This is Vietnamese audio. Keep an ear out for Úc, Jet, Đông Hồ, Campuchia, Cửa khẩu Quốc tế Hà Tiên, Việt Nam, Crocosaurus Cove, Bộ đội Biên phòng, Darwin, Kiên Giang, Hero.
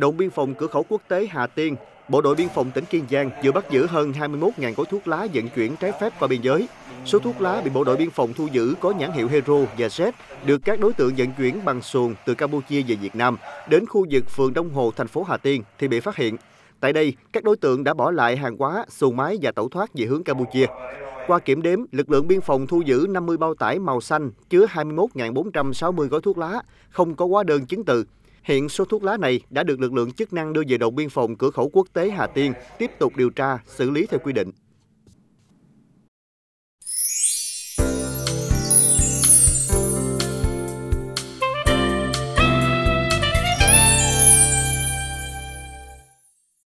đồn biên phòng cửa khẩu quốc tế Hà Tiên, Bộ đội biên phòng tỉnh Kiên Giang vừa bắt giữ hơn 21.000 gói thuốc lá vận chuyển trái phép qua biên giới. Số thuốc lá bị bộ đội biên phòng thu giữ có nhãn hiệu Hero và Jet, được các đối tượng vận chuyển bằng xuồng từ Campuchia về Việt Nam. Đến khu vực phường Đông Hồ, thành phố Hà Tiên thì bị phát hiện. Tại đây, các đối tượng đã bỏ lại hàng hóa, xuồng máy và tẩu thoát về hướng Campuchia. Qua kiểm đếm, lực lượng biên phòng thu giữ 50 bao tải màu xanh chứa 21.460 gói thuốc lá, không có hóa đơn chứng từ. Hiện số thuốc lá này đã được lực lượng chức năng đưa về đồn biên phòng cửa khẩu quốc tế Hà Tiên tiếp tục điều tra, xử lý theo quy định.